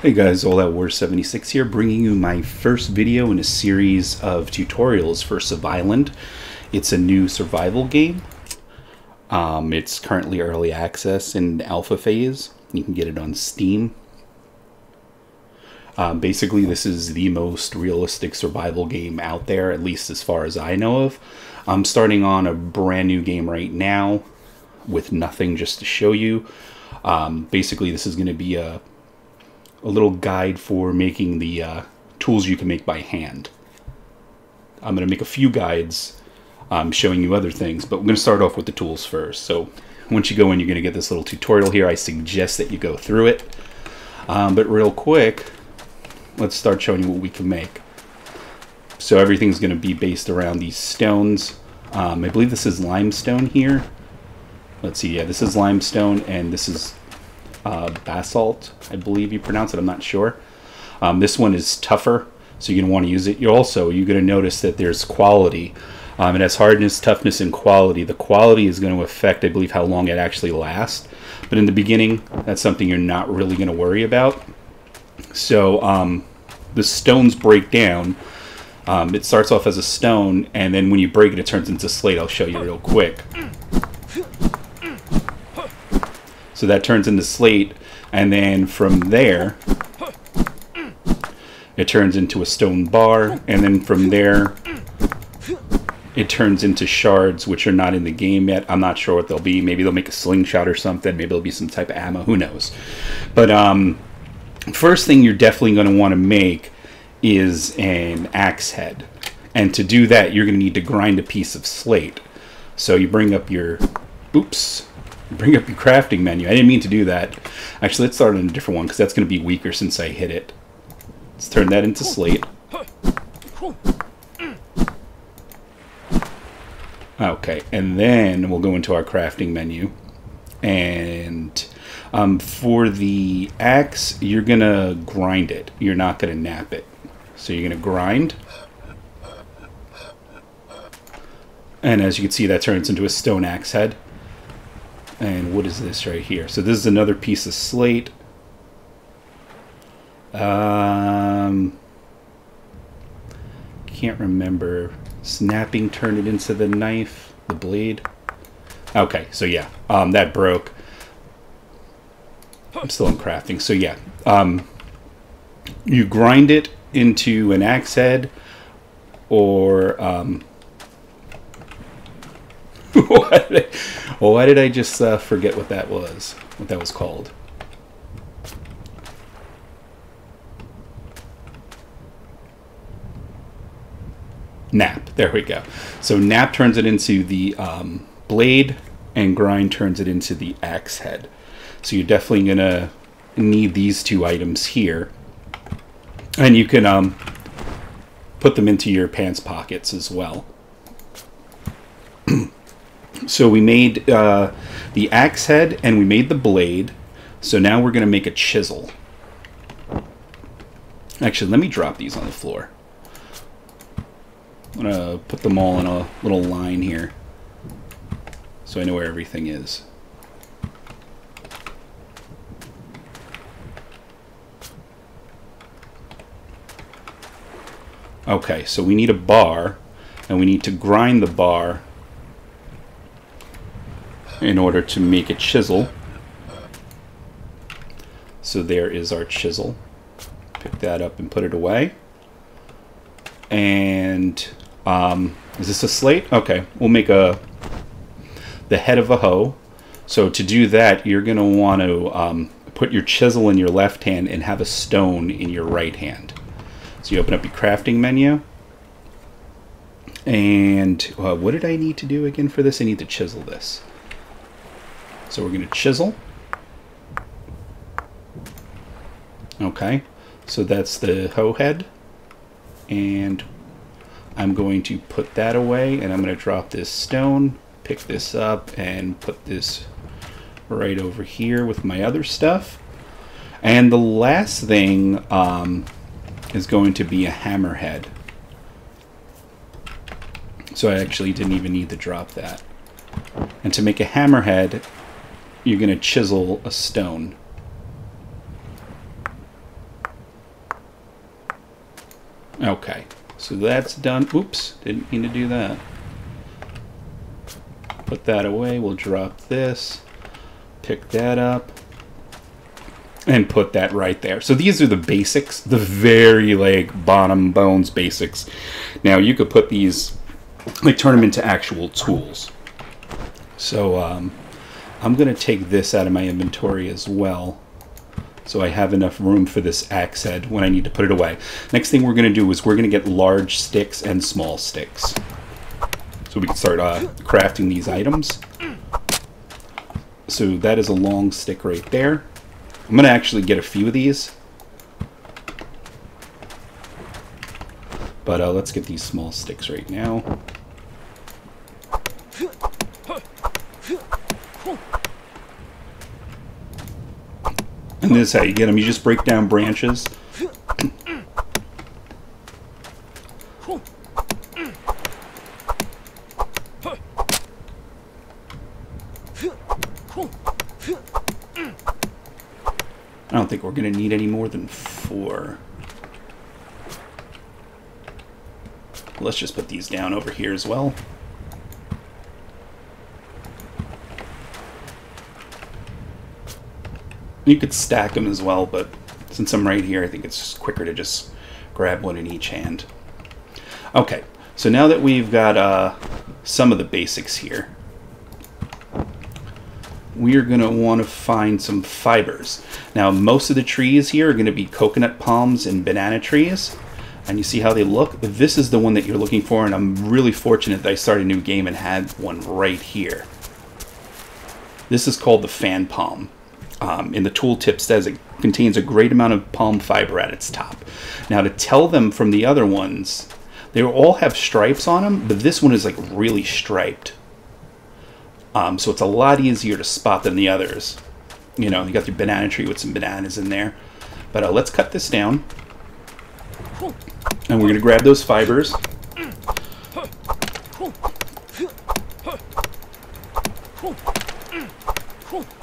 Hey guys, AllOutWar76 here, bringing you my first video in a series of tutorials for Survisland. It's a new survival game. It's currently early access in alpha phase. You can get it on Steam. Basically, this is the most realistic survival game out there, at least as far as I know of. I'm starting on a brand new game right now with nothing just to show you. Basically, this is going to be a little guide for making the tools you can make by hand. I'm going to make a few guides showing you other things, but we're going to start off with the tools first. So once you go in, you're going to get this little tutorial here. I suggest that you go through it. But real quick, let's start showing you what we can make. So everything's going to be based around these stones. I believe this is limestone here. Let's see, yeah, this is limestone, and this is basalt, I believe you pronounce it, I'm not sure. This one is tougher, so you're going to want to use it. You're going to notice that there's quality. It has hardness, toughness, and quality. The quality is going to affect, I believe, how long it actually lasts. But in the beginning, that's something you're not really going to worry about. So the stones break down. It starts off as a stone, and then when you break it, it turns into slate. I'll show you real quick. So that turns into slate, and then from there, it turns into a stone bar, and then from there, it turns into shards, which are not in the game yet. I'm not sure what they'll be. Maybe they'll make a slingshot or something. Maybe there'll be some type of ammo. Who knows? But first thing you're definitely going to want to make is an axe head. And to do that, you're going to need to grind a piece of slate. So you bring up your... Oops. Bring up your crafting menu. I didn't mean to do that. Actually, let's start on a different one because that's going to be weaker since I hit it. Let's turn that into slate. Okay, and then we'll go into our crafting menu. And for the axe, you're going to grind it. You're not going to nap it. So you're going to grind. And as you can see, that turns into a stone axe head. And what is this right here? So this is another piece of slate. Can't remember. Snapping turned it into the knife, the blade. Okay, so yeah, that broke. I'm still in crafting, so yeah. You grind it into an axe head or... Why did I just forget what that was called? Nap, there we go. So nap turns it into the blade, and grind turns it into the axe head. So you're definitely going to need these two items here. And you can put them into your pants pockets as well. So we made the axe head and we made the blade. So now we're going to make a chisel. Actually, let me drop these on the floor. I'm going to put them all in a little line here so I know where everything is. Okay, so we need a bar and we need to grind the bar in order to make a chisel. So there is our chisel. Pick that up and put it away. And is this a slate? Okay, we'll make the head of a hoe. So to do that, you're going to want to put your chisel in your left hand and have a stone in your right hand. So you open up your crafting menu. And what did I need to do again for this? I need to chisel this. So we're going to chisel. Okay, so that's the hoe head. And I'm going to put that away, and I'm going to drop this stone, pick this up, and put this right over here with my other stuff. And the last thing is going to be a hammer head. So I actually didn't even need to drop that. And to make a hammer head, you're going to chisel a stone. Okay, so that's done. Oops, didn't mean to do that. Put that away. We'll drop this, pick that up, and put that right there. So these are the basics, the very like bottom bones basics. Now you could put these, like turn them into actual tools. So I'm gonna take this out of my inventory as well, so I have enough room for this axe head when I need to put it away. Next thing we're gonna do is we're gonna get large sticks and small sticks, so we can start crafting these items. So that is a long stick right there. I'm gonna actually get a few of these, but let's get these small sticks right now. And this is how you get them. You just break down branches. I don't think we're going to need any more than 4. Let's just put these down over here as well. You could stack them as well, but since I'm right here, I think it's quicker to just grab one in each hand. Okay, so now that we've got some of the basics here, we're going to want to find some fibers. Now, most of the trees here are going to be coconut palms and banana trees. And you see how they look? This is the one that you're looking for, and I'm really fortunate that I started a new game and had one right here. This is called the fan palm. And the tooltip says it contains a great amount of palm fiber at its top. Now, to tell them from the other ones, they all have stripes on them, but this one is like really striped. So it's a lot easier to spot than the others. You know, you got your banana tree with some bananas in there. But let's cut this down. And we're going to grab those fibers.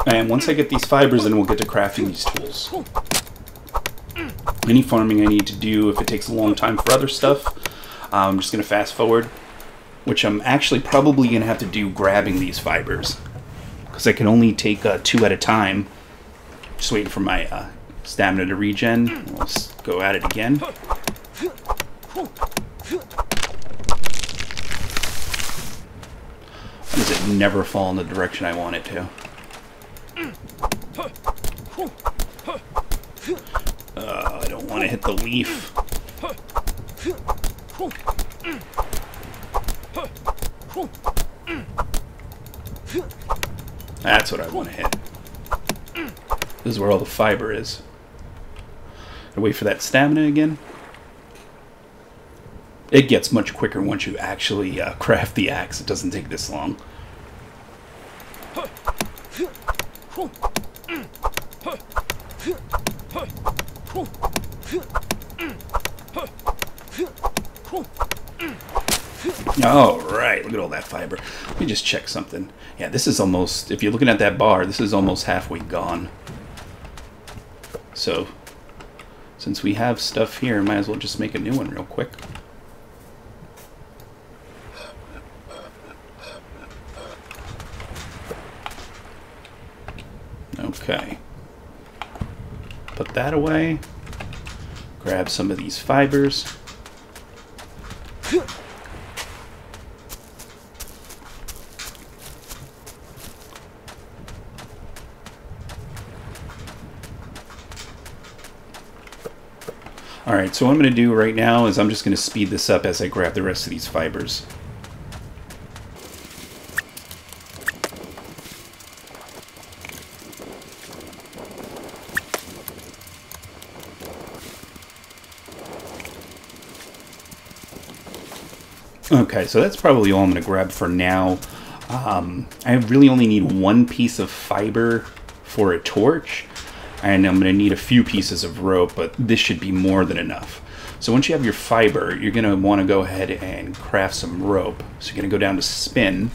And once I get these fibers, then we'll get to crafting these tools. Any farming I need to do, if it takes a long time for other stuff, I'm just going to fast forward, which I'm actually probably going to have to do grabbing these fibers, because I can only take 2 at a time. Just waiting for my stamina to regen. We'll go at it again. Why does it never fall in the direction I want it to? I don't want to hit the leaf. That's what I want to hit. This is where all the fiber is. Gotta wait for that stamina again. It gets much quicker once you actually craft the axe. It doesn't take this long. Alright, look at all that fiber. Let me just check something. Yeah, this is almost, if you're looking at that bar, this is almost halfway gone. So, since we have stuff here, might as well just make a new one real quick. Okay. Put that away. Grab some of these fibers. Alright, so what I'm going to do right now is I'm just going to speed this up as I grab the rest of these fibers. Okay, so that's probably all I'm going to grab for now. I really only need 1 piece of fiber for a torch. And I'm going to need a few pieces of rope, but this should be more than enough. So once you have your fiber, you're going to want to go ahead and craft some rope. So you're going to go down to spin.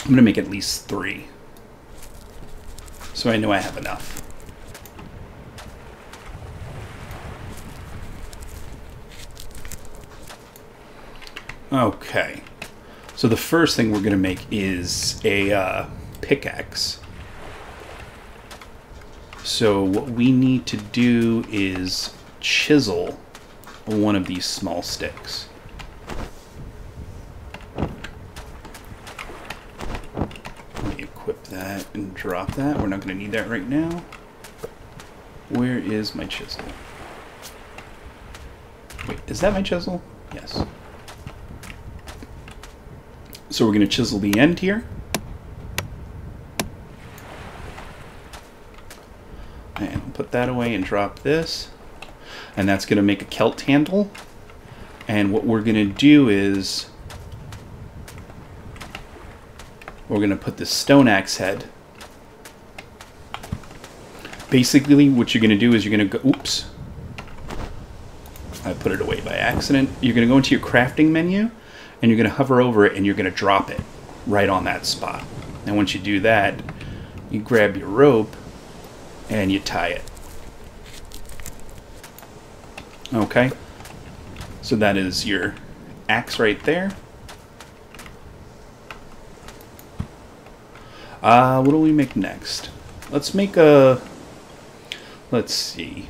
I'm going to make at least 3. So I know I have enough. Okay. So the first thing we're going to make is a pickaxe. So what we need to do is chisel one of these small sticks. Let me equip that and drop that. We're not going to need that right now. Where is my chisel? Wait, is that my chisel? Yes. So we're going to chisel the end here. And I'll put that away and drop this. And that's going to make a Kelt handle. And what we're going to do is we're going to put the stone axe head. Basically, what you're going to do is you're going to go... Oops. I put it away by accident. You're going to go into your crafting menu, and you're going to hover over it, and you're going to drop it right on that spot. And once you do that, you grab your rope, and you tie it. Okay. So that is your axe right there. What do we make next? Let's make a... Let's see.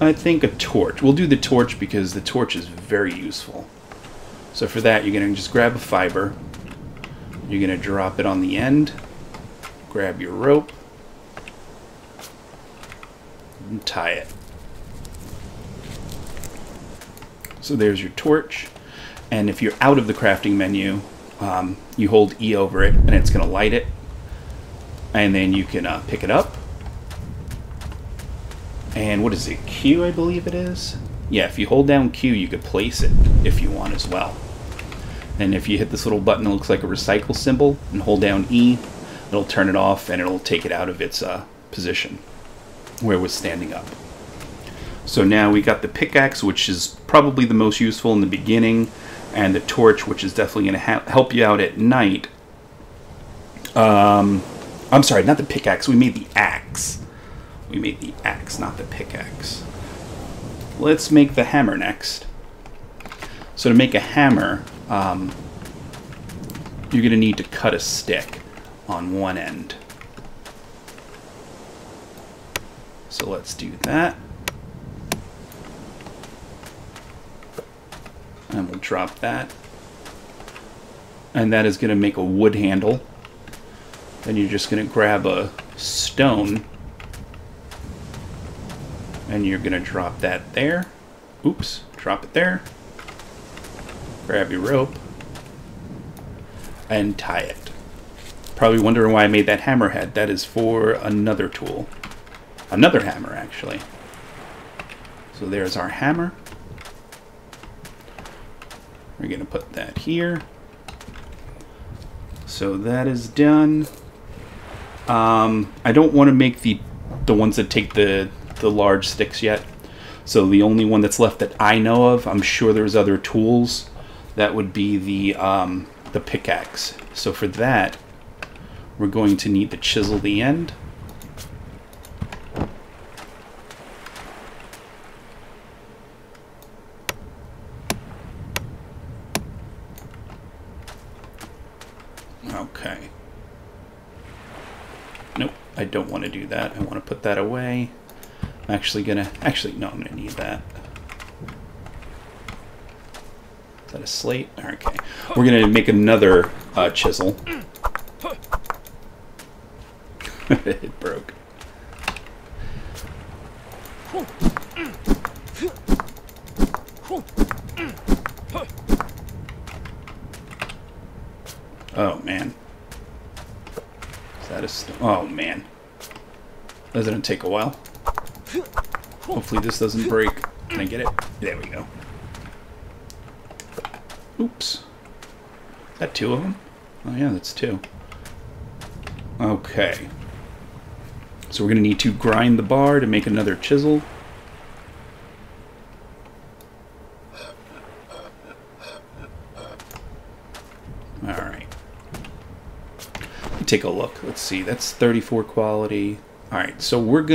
I think a torch. We'll do the torch because the torch is very useful. So for that, you're going to just grab a fiber. You're going to drop it on the end. Grab your rope. And tie it. So there's your torch. And if you're out of the crafting menu, you hold E over it and it's going to light it. And then you can pick it up. And what is it? Q, I believe it is? Yeah, if you hold down Q, you could place it if you want as well. And if you hit this little button, it looks like a recycle symbol, and hold down E, it'll turn it off and it'll take it out of its position where it was standing up. So now we got the pickaxe, which is probably the most useful in the beginning, and the torch, which is definitely going to help you out at night. I'm sorry, not the pickaxe. We made the axe. We made the axe, not the pickaxe. Let's make the hammer next. So to make a hammer, you're going to need to cut a stick on one end. So let's do that. And we'll drop that. And that is going to make a wood handle. Then you're just going to grab a stone and you're going to drop that there. Oops, drop it there. Grab your rope and tie it. Probably wondering why I made that hammerhead. That is for another tool. Another hammer, actually. So there's our hammer. We're going to put that here. So that is done. I don't want to make the ones that take the large sticks yet. So the only one that's left that I know of, I'm sure there's other tools, that would be the pickaxe. So for that, we're going to need to chisel the end. Okay. Nope, I don't want to do that. I want to put that away. I'm actually gonna... Actually, no, I'm gonna need that. Is that a slate? Okay. We're gonna make another chisel. It broke. Oh, man. Is that a stone? Oh, man. That's gonna take a while. Hopefully this doesn't break. Can I get it? There we go. Oops. Is that two of them? Oh yeah, that's two. Okay. So we're going to need to grind the bar to make another chisel. Alright. Take a look. Let's see. That's 34 quality. Alright, so we're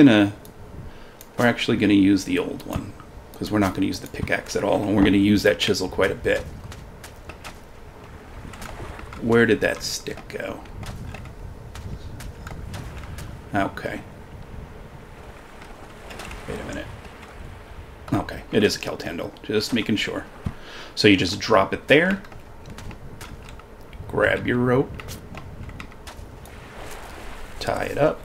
actually going to use the old one. because we're not going to use the pickaxe at all, and we're going to use that chisel quite a bit. Where did that stick go? Okay. Wait a minute. Okay, it is a kelt handle, just making sure. So you just drop it there, grab your rope, tie it up,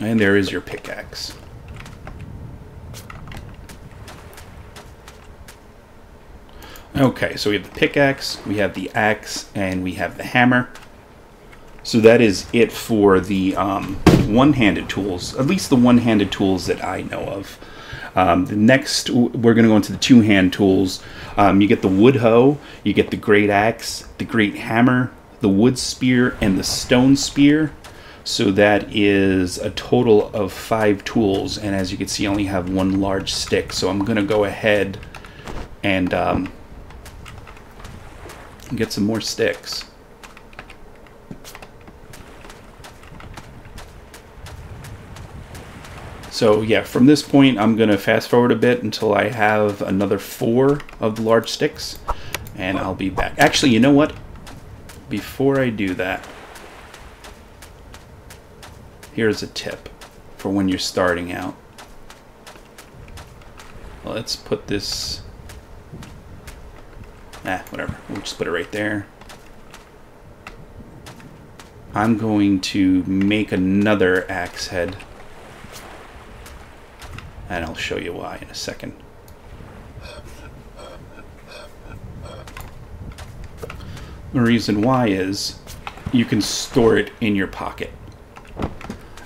and there is your pickaxe. Okay, so we have the pickaxe, we have the axe, and we have the hammer. So that is it for the one-handed tools, at least the one-handed tools that I know of. The next, we're going to go into the two-hand tools. You get the wood hoe, you get the great axe, the great hammer, the wood spear, and the stone spear. So that is a total of 5 tools, and as you can see, I only have one large stick. So I'm going to go ahead and get some more sticks. So yeah, from this point, I'm going to fast forward a bit until I have another 4 of the large sticks, and I'll be back. Actually, you know what? Before I do that, here's a tip for when you're starting out. Let's put this... whatever. We'll just put it right there. I'm going to make another axe head, and I'll show you why in a second. The reason why is you can store it in your pocket.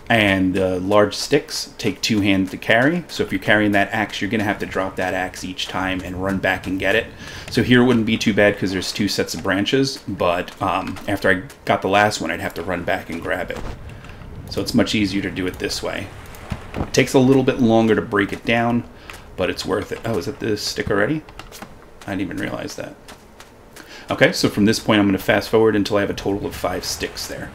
And the large sticks take 2 hands to carry, so if you're carrying that axe, you're going to have to drop that axe each time and run back and get it. So here it wouldn't be too bad because there's 2 sets of branches, but after I got the last one, I'd have to run back and grab it. So it's much easier to do it this way. It takes a little bit longer to break it down, but it's worth it. Oh, is that the stick already? I didn't even realize that. Okay, so from this point, I'm going to fast forward until I have a total of 5 sticks there.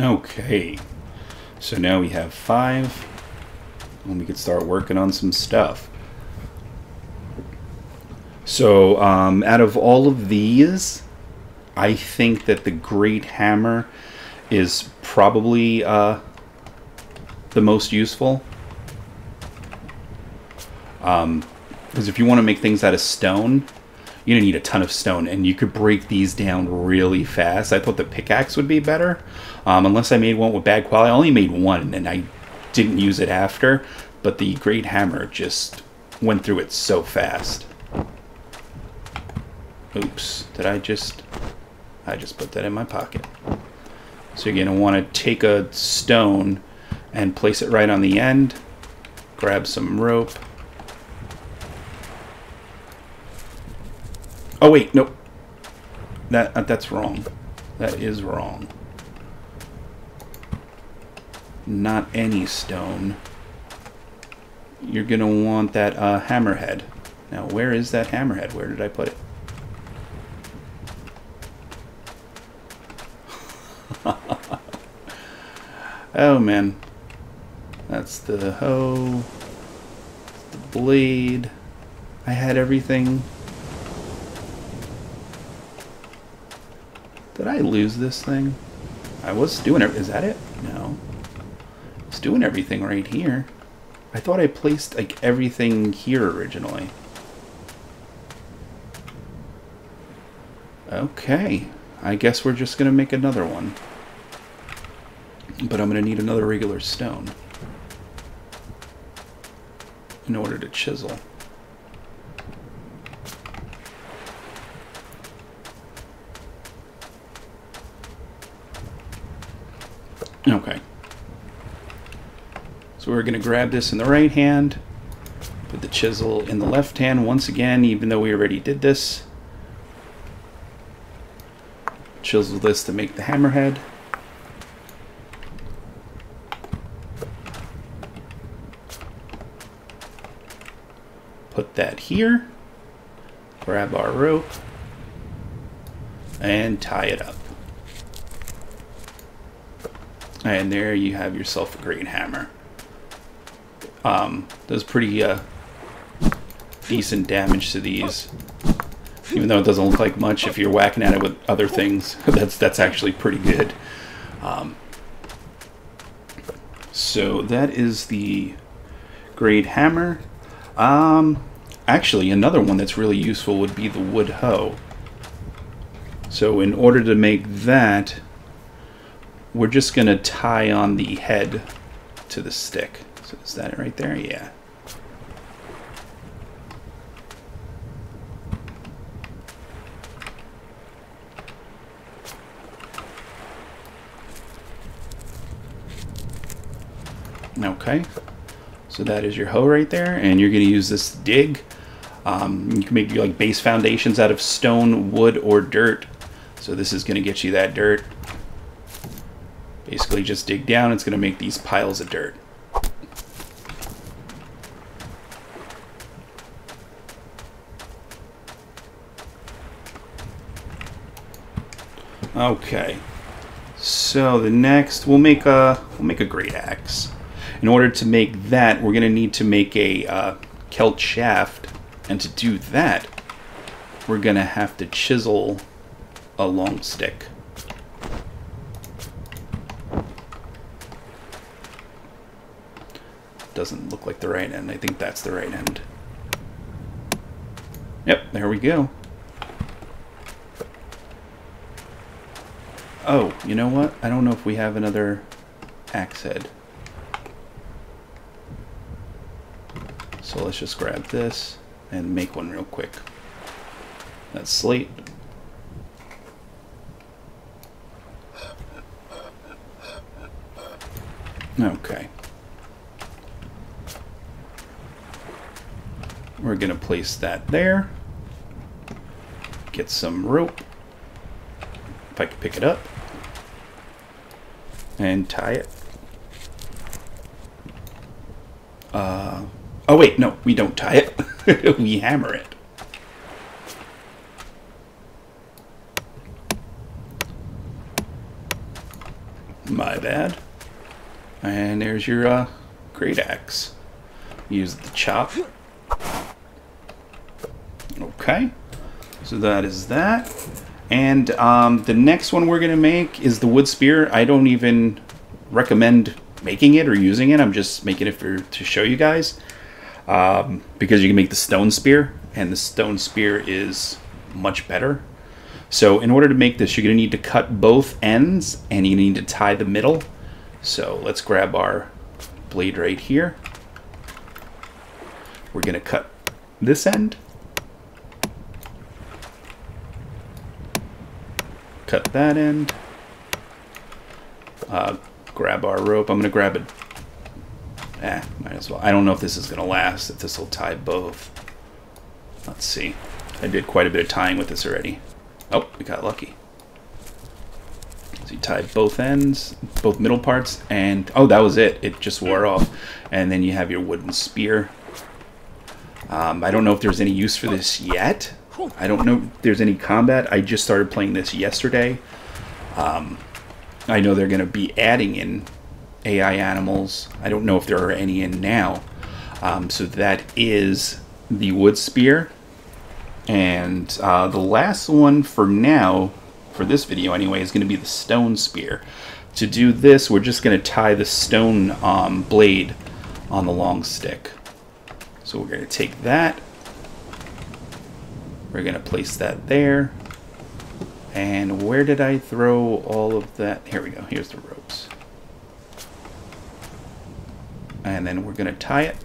Okay, so now we have 5, and we can start working on some stuff. So out of all of these, I think that the great hammer is probably the most useful. Because if you want to make things out of stone, you don't need a ton of stone, and you could break these down really fast. I thought the pickaxe would be better, unless I made one with bad quality. I only made one, and I didn't use it after, but the great hammer just went through it so fast. Oops, did I just put that in my pocket. So you're gonna wanna take a stone and place it right on the end, grab some rope. Oh wait, nope. That's wrong. That is wrong. Not any stone. You're gonna want that hammerhead. Now, where is that hammerhead? Where did I put it? Oh man, that's the hoe, that's the blade. I had everything. Did I lose this thing? I was doing it. Is that it? No. It's doing everything right here. I thought I placed like everything here originally. Okay. I guess we're just gonna make another one. But I'm gonna need another regular stone in order to chisel. Okay, so we're going to grab this in the right hand, put the chisel in the left hand once again, even though we already did this. chisel this to make the hammerhead. Put that here, grab our rope, and tie it up. And there you have yourself a great hammer. Does pretty decent damage to these. Even though it doesn't look like much, if you're whacking at it with other things, that's actually pretty good. So that is the great hammer. Actually, another one that's really useful would be the wood hoe. So in order to make that, we're just going to tie on the head to the stick. So is that it right there? Yeah. Okay. So that is your hoe right there, and you're going to use this to dig. You can make like base foundations out of stone, wood, or dirt. So this is going to get you that dirt. Basically just dig down, it's going to make these piles of dirt. Okay. So the next, we'll make a great axe. In order to make that, we're going to need to make a Kelt shaft, and to do that, we're going to have to chisel a long stick. Doesn't look like the right end. I think that's the right end. Yep, there we go. Oh, you know what? I don't know if we have another axe head. So let's just grab this and make one real quick. That's slate. Okay. We're going to place that there. Get some rope, if I can pick it up, and tie it. Oh wait, no, we don't tie it. We hammer it. My bad. And there's your great axe. Use the chop. Okay. So that is that. And the next one we're going to make is the wood spear. I don't even recommend making it or using it. I'm just making it to show you guys. Because you can make the stone spear, and the stone spear is much better. So in order to make this, you're going to need to cut both ends, and you need to tie the middle. So let's grab our blade right here. We're going to cut this end. Cut that end. Grab our rope. I'm going to grab it. Might as well. I don't know if this is going to last, if this will tie both. Let's see. I did quite a bit of tying with this already. Oh, we got lucky. So you tie both ends, both middle parts, and... Oh, that was it. It just wore off. And then you have your wooden spear. I don't know if there's any use for this yet. I don't know if there's any combat. I just started playing this yesterday. I know they're going to be adding in AI animals. I don't know if there are any in now. So that is the wood spear. And the last one for now, for this video anyway, is going to be the stone spear. To do this, we're just going to tie the stone blade on the long stick. So we're going to take that. We're going to place that there. And where did I throw all of that? Here we go. Here's the ropes. And then we're going to tie it.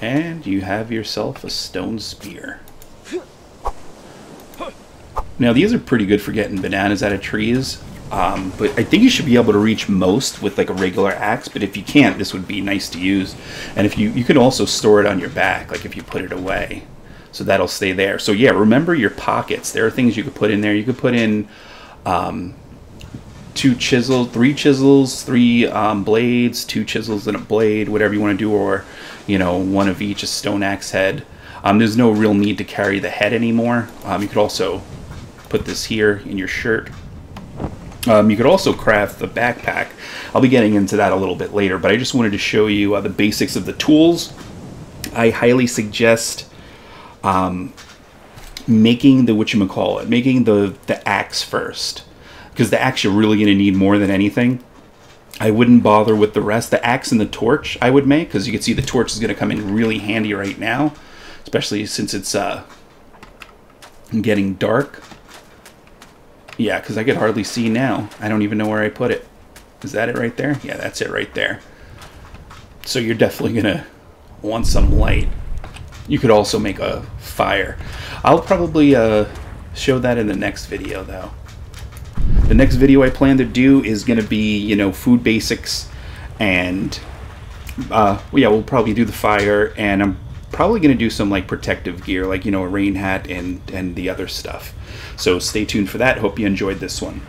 And you have yourself a stone spear. Now these are pretty good for getting bananas out of trees. But I think you should be able to reach most with like a regular axe. But if you can't, this would be nice to use. And if you can also store it on your back, like if you put it away. So that'll stay there. So yeah, remember your pockets. There are things you could put in there. You could put in 2 chisels, 3 chisels, 3 blades, 2 chisels and a blade, whatever you want to do, or, you know, 1 of each, a stone axe head. There's no real need to carry the head anymore. You could also put this here in your shirt. You could also craft the backpack. I'll be getting into that a little bit later, but I just wanted to show you the basics of the tools. I highly suggest making the whatchamacallit, making the axe first, because the axe you're really going to need more than anything. I wouldn't bother with the rest. The axe and the torch I would make, because you can see the torch is going to come in really handy right now, especially since it's getting dark. Yeah, because I could hardly see now. I don't even know where I put it. Is that it right there? Yeah, that's it right there. So you're definitely going to want some light. You could also make a fire. I'll probably show that in the next video, though. The next video I plan to do is going to be, you know, food basics. And, yeah, we'll probably do the fire. And I'm probably going to do some, like, protective gear, like, you know, a rain hat and the other stuff. So stay tuned for that. Hope you enjoyed this one.